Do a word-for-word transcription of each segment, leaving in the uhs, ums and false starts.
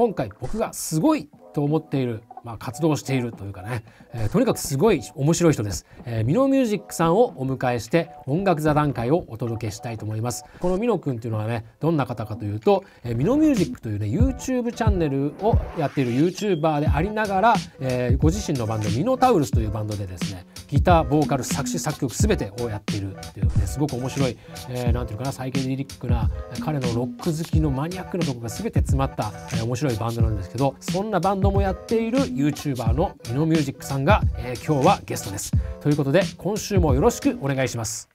今回僕がすごいと思っている、まあ、活動しているというかね、えー、とにかくすごい面白い人です、えー、ミノミュージックさんをお迎えして音楽座談会をお届けしたいと思います。このミノ君っていうのはね、どんな方かというと、えー、ミノミュージックというね YouTube チャンネルをやっている YouTuber でありながら、えー、ご自身のバンドミノタウルスというバンドでですね、ギター、ボーカル、作詞、作曲全てをやっているっていうね、すごく面白い、えー、なんていうかな、サイケデリックな彼のロック好きのマニアックなとこが全て詰まった、えー、面白いバンドなんですけど、そんなバンドもやっているYouTuber のミノミュージックさんが、えー、今日はゲストです。ということで今週もよろしくお願いします。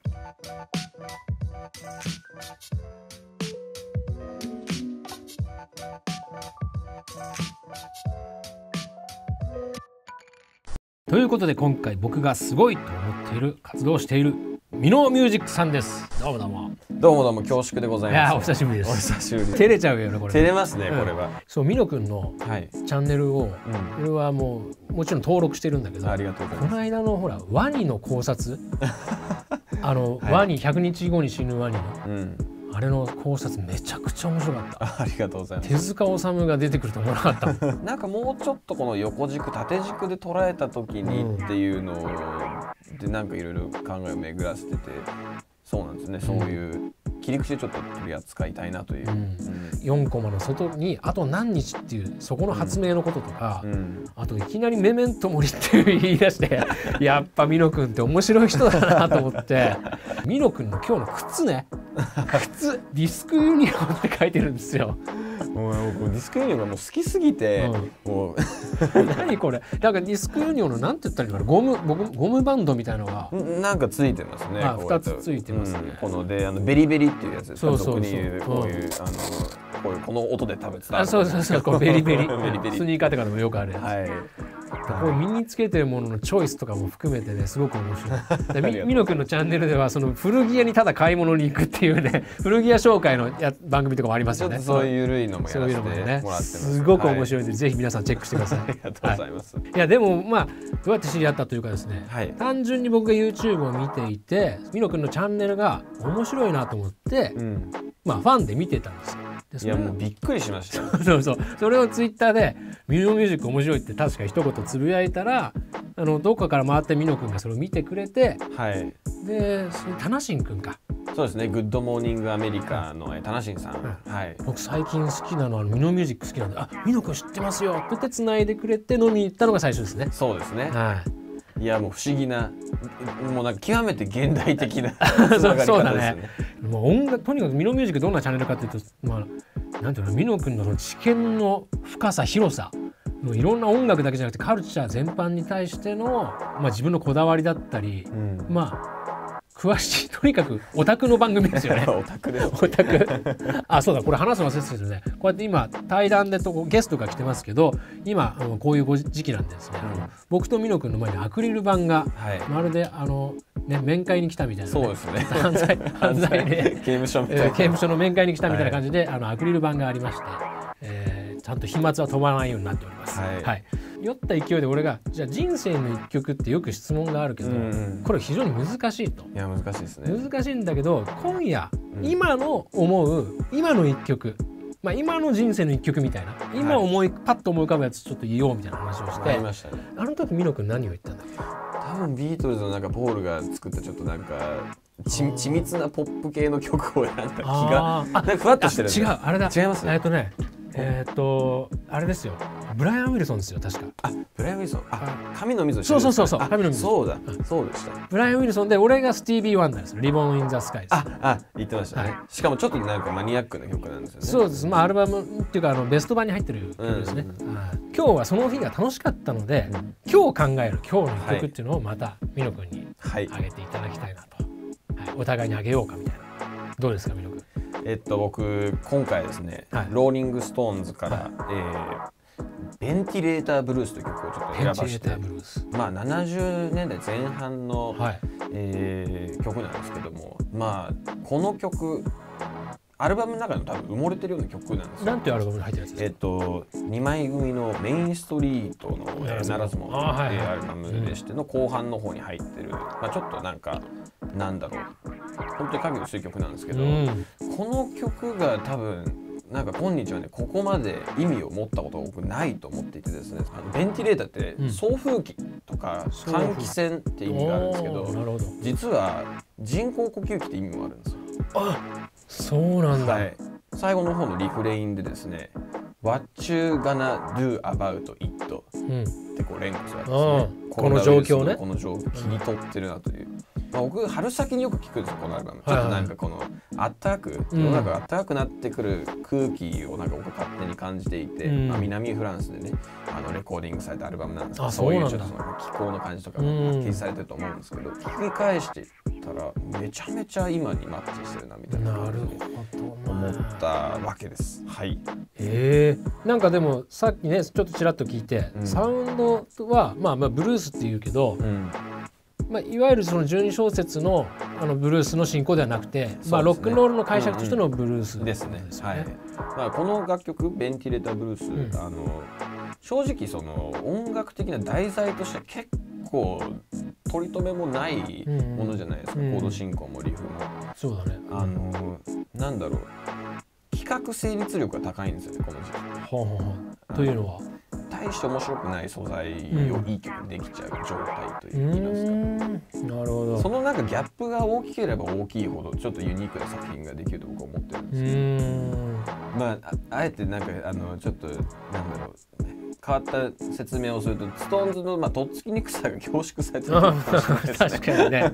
ということで今回僕がすごいと思っている活動をしているミノミュージックさんです。どうもどうも。どうもどうも、恐縮でございます。いや、お久しぶりです。お久しぶり。照れちゃうよねこれ。照れますね、うん、これは。そう、ミノくんのチャンネルを、これはもうもちろん登録してるんだけど、ありがとうございます。この間のほらワニの考察、あの、はい、ワニひゃくにちごに死ぬワニの。うんあれの考察めちゃくちゃ面白かった。ありがとうございます。手塚治虫が出てくると思わなかった。なんかもうちょっとこの横軸縦軸で捉えた時にっていうのを、うん、でなんかいろいろ考えを巡らせてて、そうなんですね。うん、そういう切り口でちょっと取り扱いたいなという。よんコマの外にあと何日っていうそこの発明のこととか、うんうん、あといきなりメメントモリっていう言い出してやっぱミノ君って面白い人だなと思ってミノ君の今日の靴ね靴ディスクユニオンって書いてるんですよ。もうディスクユニオンがもう好きすぎて、うん、何これなんかディスクユニオンのなんて言ったらいいのかな、ゴム僕ゴムバンドみたいのがなんかついてますね。ふたつついてますね、うん、このであのベリベリっていうやつですね。特にこういうあのこういうこの音で食べてた、あそうそうそうこうベリベリスニーカーとかでもよくあるやつ、はい、こう身につけてるもののチョイスとかも含めてねすごく面白い。ミノ君のチャンネルではその古着屋にただ買い物に行くっていうね古着屋紹介のや番組とかもありますよね。そういう緩いのもやらせてもらってます。すごく面白いので、はい、ぜひ皆さんチェックしてください。ありがとうございます、はい、いやでもまあどうやって知り合ったというかですね、はい、単純に僕が YouTube を見ていてミノ君のチャンネルが面白いなと思って、うん、まあファンで見てたんですよ。いやもうびっくりしました。そうそうそれをツイッターで「ミノミュージック面白い」って確か一言つぶやいたらあのどっかから回ってミノ君がそれを見てくれて、はい、でタナシン君かそうですね「グッドモーニングアメリカ」のタナシンさん、僕最近好きなのはミノミュージック好きなんで「あミノ君知ってますよ」って言ってつないでくれて飲みに行ったのが最初ですね。そうですね、はいいやもう不思議な、もうなんか極めて現代的なつながり方ですよね。そうだね。もう音楽とにかくミノミュージックどんなチャンネルかっていうと、まあなんていうのミノ君の知見の深さ広さ、いろんな音楽だけじゃなくてカルチャー全般に対しての、まあ、自分のこだわりだったり、うん、まあ詳しいとにかくオタクの番組ですよね。オタクです。オタク。あそうだこれ話すの忘れてたけどね。こうやって今対談でとゲストが来てますけど今こういうご時期なんですね、うん、僕とミノ君の前にアクリル板が、はい、まるであの、ね、面会に来たみたいな、ね、そうですね犯罪犯罪で刑務所みたいな、えー、刑務所の面会に来たみたいな感じで、はい、あのアクリル板がありまして、えー、ちゃんと飛沫は飛ばないようになっております。はい、はい酔った勢いで俺が「じゃあ人生の一曲」ってよく質問があるけど、うん、これ非常に難しいと。いや難しいですね。難しいんだけど今夜、うん、今の思う今の一曲、まあ、今の人生の一曲みたいな今思い、はい、パッと思い浮かぶやつちょっと言おうみたいな話をして、ね、あの時ミノ君何を言ったんだっけ。多分ビートルズのなんかポールが作ったちょっとなんかち緻密なポップ系の曲を選んだ気がなんかふわっとしてるんだ。違うあれだ違いますね。えっとねえっとあれですよブライアン・ウィルソンですよ確か。あブライアン・ウィルソンあ神の溝そうそうそうそう神の溝そうだそうでした。ブライアン・ウィルソンで俺がスティービー・ワンダーですリボン・イン・ザ・スカイです。ああ言ってましたね。しかもちょっとなんかマニアックな曲なんですよね。そうですまあアルバムっていうかあのベスト版に入ってる曲ですね。今日はその日が楽しかったので今日考える今日の曲っていうのをまたミノ君にあげていただきたいなとお互いにあげようかみたいな。どうですかミノ君。えっと僕今回ですね、はい、ローリングストーンズから、はいえー、ベンティレーターブルースという曲をちょっと選ばせて、まあななじゅうねんだいぜん半の、はいえー、曲なんですけども、まあこの曲アルバムの中にも多分埋もれてるような曲なんですよ。なんていうアルバムに入ってるんですか。えっとにまい組のメインストリートのならず者というアルバムでしての後半の方に入ってる、まあちょっとなんかなんだろう本当に影薄い曲なんですけど、うん、この曲が多分なんか今日はね、ここまで意味を持ったことが僕ないと思っていてですね、あのベンティレーターって送風機とか換気扇って意味があるんですけど、うん、実は人工呼吸器って意味もあるんですよ。あ、そうなんだ、はい、最後の方のリフレインでですね「What you gonna do about it?」ってこう連呼するんですね、うん、この状況ね、この状況切り取ってるなという。まあ僕春先によく聞くんですよ、このアルバム。ちょっとなんかこのあったかく、世の中があったかくなってくる空気をなんか僕勝手に感じていて、うん、まあ南フランスでね、あのレコーディングされたアルバムなんですけど、そういうちょっとその気候の感じとかが発揮されてると思うんですけど、うん、聞き返していったらめちゃめちゃ今にマッチしてるなみたいな思ったわけです。はい。ええ、なんかでもさっきねちょっとちらっと聞いて、うん、サウンドはまあまあブルースっていうけど。うん、まあ、いわゆるそのじゅうにしょうせつ の, あのブルースの進行ではなくて、ね、まあロックンロールの解釈としてのブルースですね。この楽曲「ベンティレーターブルース」、うん、あの正直その音楽的な題材としては結構取り留めもないものじゃないですか、うん、コード進行もリフも。そうだね、あのなんだろう、企画成立力が高いんですよね、この時期。はははというのは大して面白くない素材をいい曲にできちゃう状態と言いますか、なるほど、そのなんかギャップが大きければ大きいほどちょっとユニークな作品ができると僕は思ってるんですけど、うん、まあ、あ, あえてなんかあのちょっとなんだろう、ね、変わった説明をすると、ストーンズのまあとっつきにくさが凝縮されてるかもしれないですね。確かにね。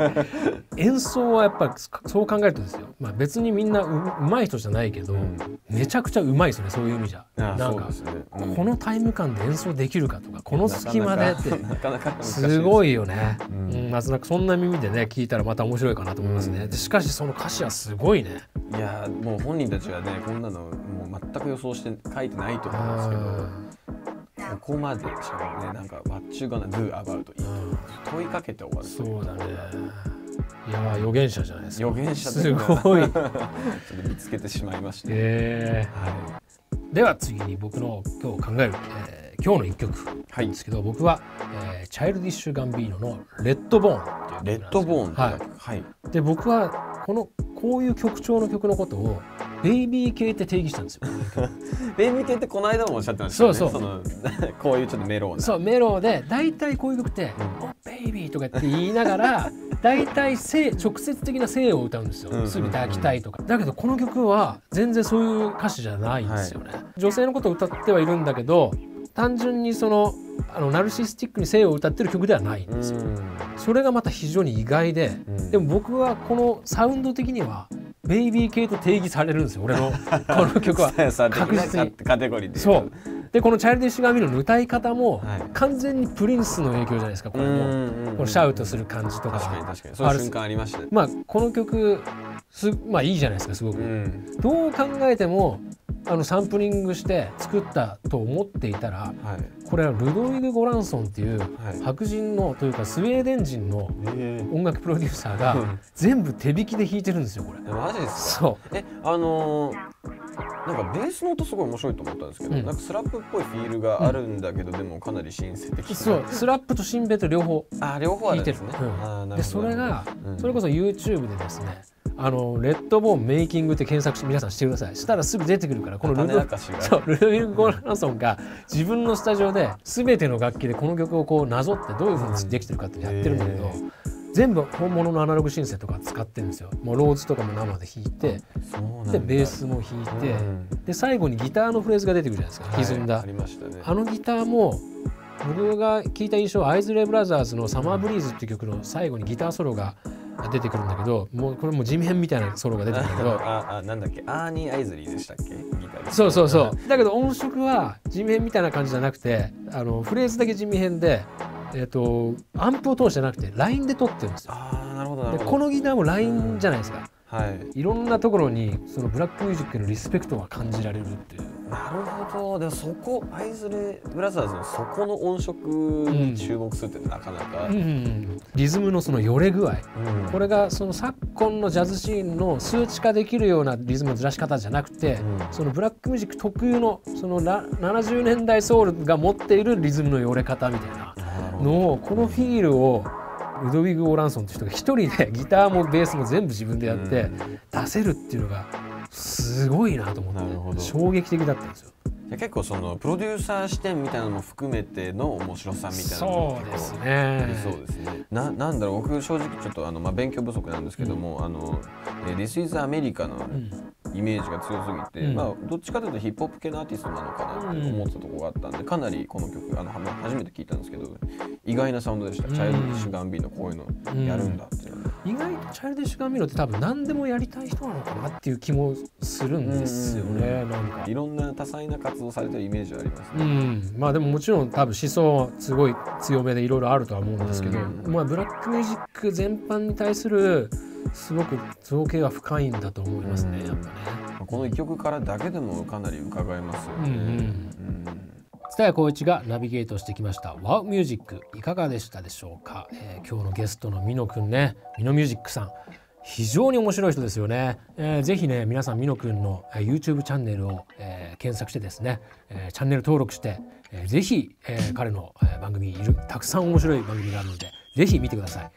演奏はやっぱそう考えるとですよ。まあ別にみんな う, うまい人じゃないけど、うん、めちゃくちゃうまいですね。そういう意味じゃ。なんか、うん、このタイム感で演奏できるかとか、この隙間でってすごいよね。まあなんかそんな耳でね聞いたらまた面白いかなと思いますね。うん、しかしその歌詞はすごいね。いやもう本人たちはねこんなのもう全く予想して書いてないと思うんですけど。ここまでしかね、なんか「What you gonna do about it?」問いかけて終わる。そうだね。いや予言者じゃないですか。予言者すごい。ちょっと見つけてしまいました。ええ。はい。では次に僕の今日考える、えー、今日の一曲なんですけど、はい、僕は、えー、チャイルディッシュ・ガンビーノの「レッドボーン」っていう曲なんですけど。レッドボーン。はい。はい。で僕はこのこういう曲調の曲のことをベイビー系って定義したんですよ。ベイビー系ってこの間もおっしゃってましたね。そうそう。そのこういうちょっとメロな。そうメロで大体こういう曲って「おベイビー」とかって言いながら大体性直接的な性を歌うんですよ。全て抱きたいとか。だけどこの曲は全然そういう歌詞じゃないんですよね。はい、女性のことを歌ってはいるんだけど、単純にそのあのナルシスティックに性を歌ってる曲ではないんですよ。それがまた非常に意外で、でも僕はこのサウンド的にはベイビー系と定義されるんですよ、俺のこの曲は。確実にカテゴリーで。そうで、このチャイルディッシュ・ガンビーノの歌い方も完全にプリンスの影響じゃないですか。これもこうシャウトする感じとか。確かに確かにそういう瞬間ありましたね。まあこの曲すまあいいじゃないですか、すごく。どう考えてもあのサンプリングして作ったと思っていたら、はい、これはルドウィグ・ゴランソンっていう白人の、はい、というかスウェーデン人の音楽プロデューサーが全部手引きで弾いてるんですよ、これ。マジですか。え、あのー、なんかベースの音すごい面白いと思ったんですけど、うん、なんかスラップっぽいフィールがあるんだけど、うん、でもかなりシンセ的な。そう、スラップとシンベと両方弾いてる。でそれが、うん、それこそ YouTube でですね、あのレッドボーンメイキングって検索して皆さんしてください。したらすぐ出てくるから、このルドウィグ・ゴランソンが自分のスタジオで全ての楽器でこの曲をこうなぞってどういうふうにできてるかってやってるんだけど、うん、全部本物のアナログシンセとか使ってるんですよ。もうローズとかも生で弾いて、でベースも弾いて、うん、で最後にギターのフレーズが出てくるじゃないですか、歪んだ。はい、ありましたね。あのギターも僕が聞いた印象はアイズレイ・ブラザーズの「サマーブリーズ」っていう曲の最後にギターソロが出てくるんだけど、もうこれも地面みたいなソロが出てくるんだけど、ああなんだっけ、アーニー・アイズリーでしたっけ、ギター。そうそうそう。だけど音色は地面みたいな感じじゃなくて、あのフレーズだけ地面で、えー、とアンプを通してなくてラインで撮ってるんですよ。あ、なるほどなるほど。このギターもラインじゃないですか。はい、いろんなところにそのブラックミュージックのリスペクトが感じられるっていう。なるほど。でもそこアイズレブラザーズのそこの音色に注目するってなかなか、うんうんうん、リズムのそのよれ具合、うん、これがその昨今のジャズシーンの数値化できるようなリズムのずらし方じゃなくて、うん、そのブラックミュージック特有のそのななじゅうねんだいソウルが持っているリズムのよれ方みたいなのを、このフィールをルドウィグ・オランソンって人が一人でギターもベースも全部自分でやって出せるっていうのがすごいなと思って、なるほど、衝撃的だったんですよ。結構そのプロデューサー視点みたいなのも含めての面白さみたいなのも結構ありそうですね。な, なんだろう、僕正直ちょっとあの、まあ、勉強不足なんですけども、うん、あの This is America のイメージが強すぎて、うん、まあ、どっちかというとヒップホップ系のアーティストなのかなって思ったところがあったんで、かなりこの曲あの初めて聴いたんですけど、意外なサウンドでした。チャイルディッシュ・ガンビーノ、こういうのやるんだっていう、うんうん、意外とチャイルディッシュ・ガンビーノって多分何でもやりたい人なのかなっていう気もするんですよね。なんかいろんな多彩な活動されてるイメージはありますね。うん、まあでももちろん多分思想すごい強めでいろいろあるとは思うんですけど、うん、まあブラックミュージック全般に対するすごく造形は深いんだと思いますね。うん、やっぱね。このいっきょくからだけでもかなり伺えますよね。蔦谷好位置がナビゲートしてきました。ワウミュージックいかがでしたでしょうか。えー、今日のゲストのミノくんね、ミノミュージックさん。非常に面白い人ですよね。えー、ぜひね皆さんミノくんの YouTube チャンネルを、えー、検索してですね、えー、チャンネル登録して、えー、ぜひ、えー、彼の番組いるたくさん面白い番組があるのでぜひ見てください。